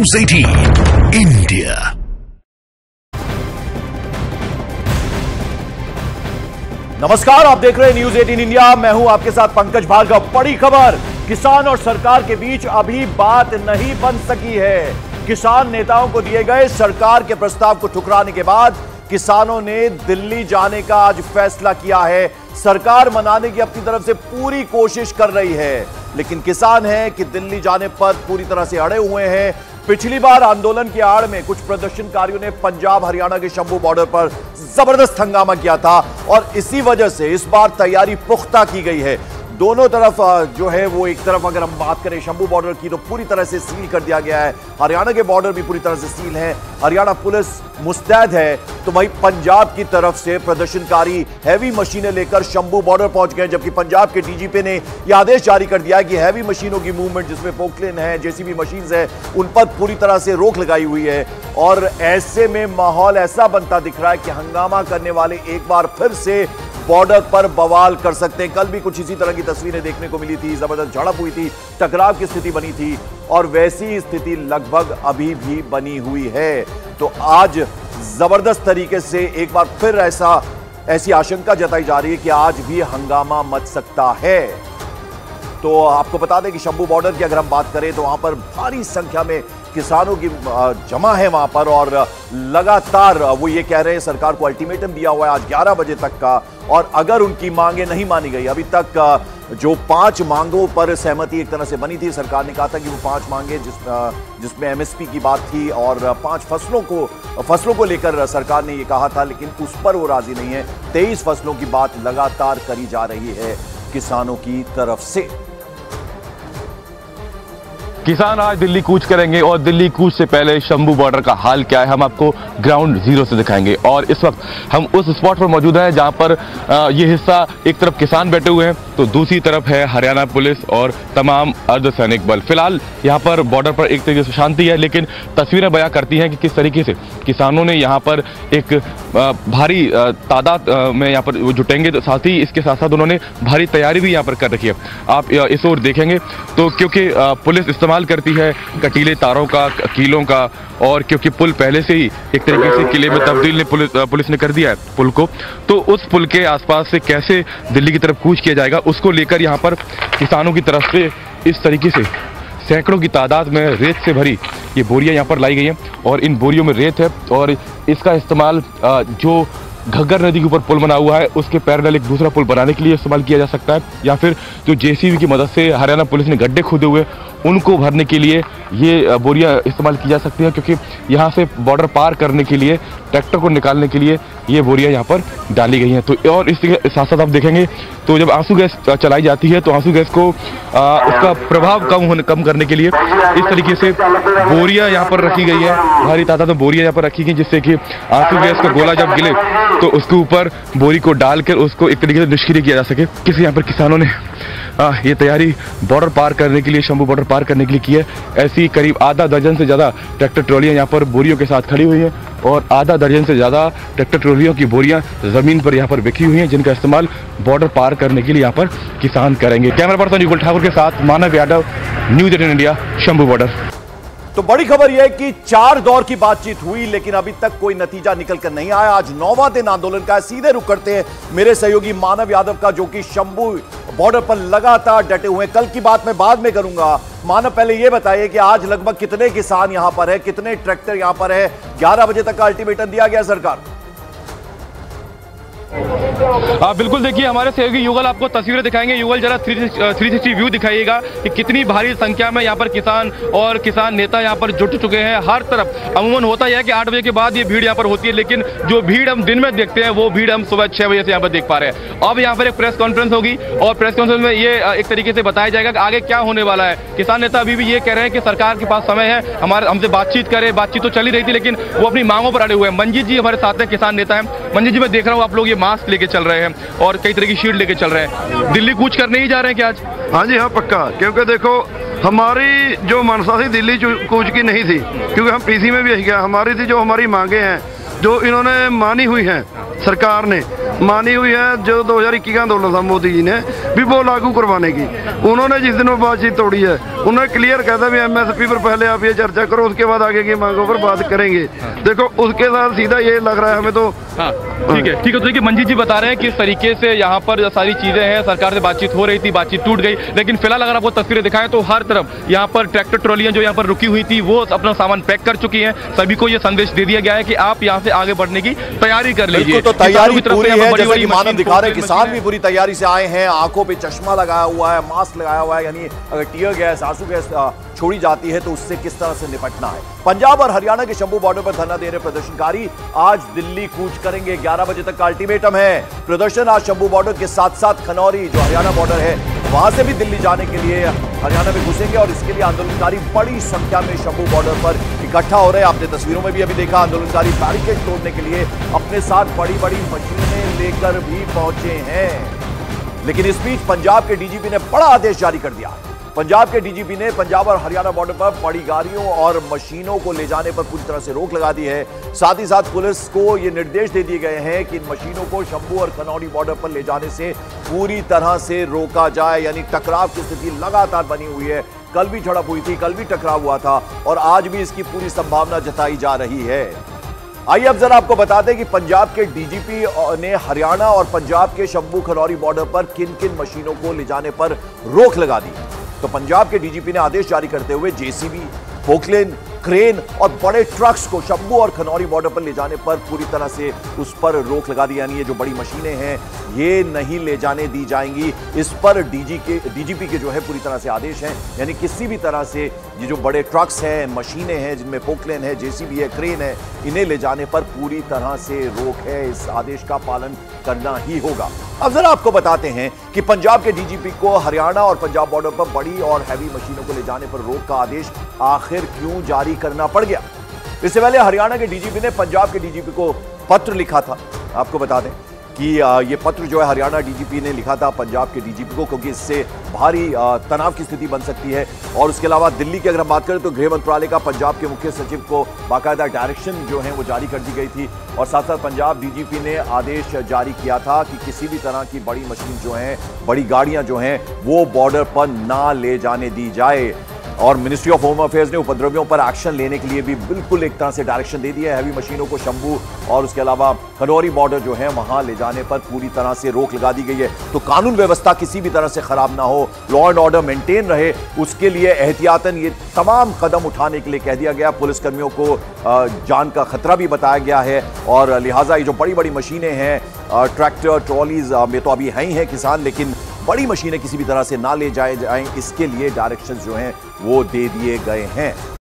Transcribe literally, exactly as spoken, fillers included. News अठारह India. नमस्कार, आप देख रहे हैं न्यूज़ अठारह इंडिया। मैं हूं आपके साथ पंकज भार्गव। बड़ी खबर, किसान और सरकार के बीच अभी बात नहीं बन सकी है। किसान नेताओं को दिए गए सरकार के प्रस्ताव को ठुकराने के बाद किसानों ने दिल्ली जाने का आज फैसला किया है। सरकार मनाने की अपनी तरफ से पूरी कोशिश कर रही है, लेकिन किसान हैं कि दिल्ली जाने पर पूरी तरह से अड़े हुए हैं। पिछली बार आंदोलन की आड़ में कुछ प्रदर्शनकारियों ने पंजाब हरियाणा के शंभू बॉर्डर पर जबरदस्त हंगामा किया था और इसी वजह से इस बार तैयारी पुख्ता की गई है। दोनों तरफ जो है वो, एक तरफ अगर हम बात करें शंभू बॉर्डर की तो पूरी तरह से सील कर दिया गया है। हरियाणा के बॉर्डर भी पूरी तरह से सील है, हरियाणा पुलिस मुस्तैद है। तो वहीं पंजाब की तरफ से प्रदर्शनकारी हैवी मशीनें लेकर शंभू बॉर्डर पहुंच गए, जबकि पंजाब के डीजीपी ने यह आदेश जारी कर दिया है कि हैवी मशीनों की मूवमेंट, जिसमें पोखलेन है, जेसीबी मशीन्स है, उन पर पूरी तरह से रोक लगाई हुई है। और ऐसे में माहौल ऐसा बनता दिख रहा है कि हंगामा करने वाले एक बार फिर से बॉर्डर पर बवाल कर सकते हैं। कल भी कुछ इसी तरह की तस्वीरें देखने को मिली थी, जबरदस्त झड़प हुई थी, टकराव की स्थिति बनी थी और वैसी स्थिति लगभग अभी भी बनी हुई है। तो आज जबरदस्त तरीके से एक बार फिर ऐसा ऐसी आशंका जताई जा रही है कि आज भी हंगामा मच सकता है। तो आपको बता दें कि शंभू बॉर्डर की अगर हम बात करें तो वहां पर भारी संख्या में किसानों की जमा है वहां पर, और लगातार वो ये कह रहे हैं, सरकार को अल्टीमेटम दिया हुआ है आज ग्यारह बजे तक का, और अगर उनकी मांगे नहीं मानी गई, अभी तक जो पांच मांगों पर सहमति एक तरह से बनी थी, सरकार ने कहा था कि वो पांच मांगे जिस जिसमें एमएसपी की बात थी और पांच फसलों को फसलों को लेकर सरकार ने ये कहा था, लेकिन उस पर वो राजी नहीं है। तेईस फसलों की बात लगातार करी जा रही है किसानों की तरफ से। किसान आज दिल्ली कूच करेंगे और दिल्ली कूच से पहले शंभू बॉर्डर का हाल क्या है हम आपको ग्राउंड जीरो से दिखाएंगे। और इस वक्त हम उस स्पॉट पर मौजूद हैं जहां पर ये हिस्सा, एक तरफ किसान बैठे हुए हैं तो दूसरी तरफ है हरियाणा पुलिस और तमाम अर्धसैनिक बल। फिलहाल यहां पर बॉर्डर पर एक तरीके से शांति है, लेकिन तस्वीरें बयां करती हैं कि किस तरीके से किसानों ने यहाँ पर एक भारी तादाद में यहाँ पर जुटेंगे। तो साथ ही इसके साथ साथ उन्होंने भारी तैयारी भी यहाँ पर कर रखी है। आप इस ओर देखेंगे तो क्योंकि पुलिस इस्तेमाल करती है कटीले तारों का, कीलों का, और क्योंकि पुल पहले से ही एक तरीके से किले में तब्दील ने पुलिस पुलिस ने कर दिया है पुल को, तो उस पुल के आसपास से कैसे दिल्ली की तरफ कूच किया जाएगा उसको लेकर यहां पर किसानों की तरफ से इस तरीके से सैकड़ों की तादाद में रेत से भरी ये बोरियां यहां पर लाई गई हैं और इन बोरियों में रेत है और इसका इस्तेमाल जो घग्गर नदी के ऊपर पुल बना हुआ है उसके पैरेलल एक दूसरा पुल बनाने के लिए इस्तेमाल किया जा सकता है, या फिर जो जेसीबी की मदद से हरियाणा पुलिस ने गड्ढे खोदे हुए उनको भरने के लिए ये बोरियां इस्तेमाल की जा सकती हैं, क्योंकि यहाँ से बॉर्डर पार करने के लिए, ट्रैक्टर को निकालने के लिए ये बोरियां यहाँ पर डाली गई हैं। तो और इसके साथ साथ आप देखेंगे तो जब आंसू गैस चलाई जाती है तो आंसू गैस को आ, उसका प्रभाव कम होने कम करने के लिए इस तरीके से बोरियां यहाँ पर रखी गई है, भारी तादाद में बोरियां यहाँ पर रखी गई, जिससे कि आंसू गैस का गोला जब गिरे तो उसके ऊपर बोरी को डालकर उसको एक तरीके से निष्क्रिय किया जा सके। किसी यहाँ पर किसानों ने आ, ये तैयारी बॉर्डर पार करने के लिए, शंभू बॉर्डर पार करने के लिए की है। ऐसी करीब आधा दर्जन से ज़्यादा ट्रैक्टर ट्रॉलियाँ यहाँ पर बोरियों के साथ खड़ी हुई हैं और आधा दर्जन से ज़्यादा ट्रैक्टर ट्रॉलियों की बोरियाँ ज़मीन पर यहाँ पर बिखरी हुई हैं, जिनका इस्तेमाल बॉर्डर पार करने के लिए यहाँ पर किसान करेंगे। कैमरा पर्सन युगल ठाकुर के साथ मानव यादव, न्यूज़ अठारह इंडिया, शंभू बॉर्डर। तो बड़ी खबर यह है कि चार दौर की बातचीत हुई, लेकिन अभी तक कोई नतीजा निकल कर नहीं आया। आज नौवां दिन आंदोलन का है। सीधे रुख करते हैं मेरे सहयोगी मानव यादव का, जो कि शंभू बॉर्डर पर लगातार डटे हुए हैं। कल की बात मैं बाद में करूंगा। मानव, पहले यह बताइए कि आज लगभग कितने किसान यहां पर है, कितने ट्रैक्टर यहां पर है, ग्यारह बजे तक का अल्टीमेटम दिया गया सरकार को? आप बिल्कुल देखिए, हमारे सहयोगी युगल आपको तस्वीरें दिखाएंगे। युगल, जरा थ्री सिक्सटी व्यू दिखाइएगा कि कितनी भारी संख्या में यहाँ पर किसान और किसान नेता यहाँ पर जुट चुके हैं। हर तरफ अमूमन होता है कि आठ बजे के बाद ये भीड़ यहाँ पर होती है, लेकिन जो भीड़ हम दिन में देखते हैं वो भीड़ हम सुबह छह बजे से यहाँ पर देख पा रहे हैं। अब यहाँ पर एक प्रेस कॉन्फ्रेंस होगी और प्रेस कॉन्फ्रेंस में ये एक तरीके से बताया जाएगा कि आगे क्या होने वाला है। किसान नेता अभी भी ये कह रहे हैं कि सरकार के पास समय है, हमारे हमसे बातचीत करे। बातचीत तो चली रही थी, लेकिन वो अपनी मांगों पर अड़े हुए हैं। मंजीत जी हमारे साथ में किसान नेता है। मंजीत जी, मैं देख रहा हूँ आप लोग मास्क लेके चल रहे हैं और कई तरह की शील्ड लेके चल रहे हैं। दिल्ली कूच करने ही जा रहे हैं क्या आज? हाँ जी हाँ, पक्का, क्योंकि देखो हमारी जो मनसा थी दिल्ली कूच की नहीं थी, क्योंकि हम पीसी में भी यही कहा, हमारी थी जो हमारी मांगे हैं जो इन्होंने मानी हुई हैं सरकार ने मानी हुई है जो दो हज़ार इक्कीस का आंदोलन था मोदी जी ने, भी वो लागू करवाने की। उन्होंने जिस दिन वो बातचीत तोड़ी है उन्होंने क्लियर कहा था भी एमएसपी पर पहले आप ये चर्चा करो, उसके बाद आगे की मांगों पर बात करेंगे। देखो उसके साथ सीधा ये लग रहा है हमें तो। हाँ ठीक है ठीक है। तो देखिए मंजीत जी बता रहे हैं किस तरीके से यहाँ पर सारी चीज़ें हैं, सरकार से बातचीत हो रही थी, बातचीत टूट गई, लेकिन फिलहाल अगर आपको तस्वीरें दिखाएं तो हर तरफ यहाँ पर ट्रैक्टर ट्रॉलियाँ जो यहाँ पर रुकी हुई थी वो अपना सामान पैक कर चुकी हैं। सभी को ये संदेश दे दिया गया है कि आप यहाँ से आगे बढ़ने की तैयारी कर लीजिए। तो तैयारी पूरी है, जैसे कि मानव दिखा रहे हैं किसान भी पूरी तैयारी से आए हैं, आंखों पे चश्मा लगाया हुआ है, मास्क लगाया हुआ है, यानी अगर टीयर गैस आंसू गैस छोड़ी जाती है तो उससे किस तरह से निपटना है। पंजाब और हरियाणा के शंभू बॉर्डर पर धरना दे रहे प्रदर्शनकारी आज दिल्ली कूच करेंगे, ग्यारह बजे तक का अल्टीमेटम है। प्रदर्शन आज शंभू बॉर्डर के साथ साथ खनौरी जो हरियाणा बॉर्डर है वहां से भी दिल्ली जाने के लिए हरियाणा में घुसेंगे और इसके लिए आंदोलनकारी बड़ी संख्या में शंभू बॉर्डर पर इकट्ठा हो रहे हैं। आपने तस्वीरों में भी अभी देखा आंदोलनकारी बैरिकेड तोड़ने के लिए अपने साथ बड़ी बड़ी मशीनें लेकर भी पहुंचे हैं। लेकिन इस बीच पंजाब के डीजीपी ने बड़ा आदेश जारी कर दिया। पंजाब के डीजीपी ने पंजाब और हरियाणा बॉर्डर पर बड़ी गाड़ियों और मशीनों को ले जाने पर पूरी तरह से रोक लगा दी है। साथ ही साथ पुलिस को ये निर्देश दे दिए गए हैं कि इन मशीनों को शंभू और खनौरी बॉर्डर पर ले जाने से पूरी तरह से रोका जाए, यानी टकराव की स्थिति लगातार बनी हुई है। कल भी झड़प हुई थी, कल भी टकराव हुआ था और आज भी इसकी पूरी संभावना जताई जा रही है। आइए अब जरा आपको बता दें कि पंजाब के डीजीपी ने हरियाणा और पंजाब के शंभू खनौरी बॉर्डर पर किन किन मशीनों को ले जाने पर रोक लगा दी। तो पंजाब के डीजीपी ने आदेश जारी करते हुए जेसीबी, पोखलेन, क्रेन और बड़े ट्रक्स को शंभू और खनौरी बॉर्डर पर ले जाने पर पूरी तरह से उस पर रोक लगा दी, यानी ये जो बड़ी मशीनें हैं ये नहीं ले जाने दी जाएंगी। इस पर डीजी के डीजीपी के जो है पूरी तरह से आदेश हैं, यानी किसी भी तरह से ये जो बड़े ट्रक्स हैं, मशीनें हैं जिनमें पोखलेन है, जेसीबी है, क्रेन है, इन्हें ले जाने पर पूरी तरह से रोक है। इस आदेश का पालन करना ही होगा। अब जरा आपको बताते हैं कि पंजाब के डीजीपी को हरियाणा और पंजाब बॉर्डर पर बड़ी और हैवी मशीनों को ले जाने पर रोक का आदेश आखिर क्यों जारी करना पड़ गया। इससे पहले हरियाणा के डीजीपी ने पंजाब के डीजीपी को पत्र लिखा था। आपको बता दें कि ये पत्र जो है हरियाणा डीजीपी ने लिखा था पंजाब के डीजीपी को, क्योंकि इससे भारी तनाव की स्थिति बन सकती है। और उसके अलावा दिल्ली की अगर हम बात करें तो गृह मंत्रालय का पंजाब के मुख्य सचिव को बाकायदा डायरेक्शन जो है वो जारी कर दी गई थी और साथ साथ पंजाब डीजीपी ने आदेश जारी किया था कि किसी भी तरह की बड़ी मशीन जो है, बड़ी गाड़ियां जो हैं वो बॉर्डर पर ना ले जाने दी जाए। और मिनिस्ट्री ऑफ होम अफेयर्स ने उपद्रवियों पर एक्शन लेने के लिए भी बिल्कुल एक तरह से डायरेक्शन दे दिया है। हैवी मशीनों को शंभू और उसके अलावा खनौरी बॉर्डर जो है वहां ले जाने पर पूरी तरह से रोक लगा दी गई है। तो कानून व्यवस्था किसी भी तरह से खराब ना हो, लॉ एंड ऑर्डर मेंटेन रहे, उसके लिए एहतियातन ये तमाम कदम उठाने के लिए कह दिया गया। पुलिसकर्मियों को जान का खतरा भी बताया गया है और लिहाजा ये जो बड़ी बड़ी मशीनें हैं, ट्रैक्टर ट्रॉलीज में तो अभी हैं ही हैं किसान, लेकिन बड़ी मशीनें किसी भी तरह से ना ले जाए जाएं, इसके लिए डायरेक्शंस जो हैं वो दे दिए गए हैं।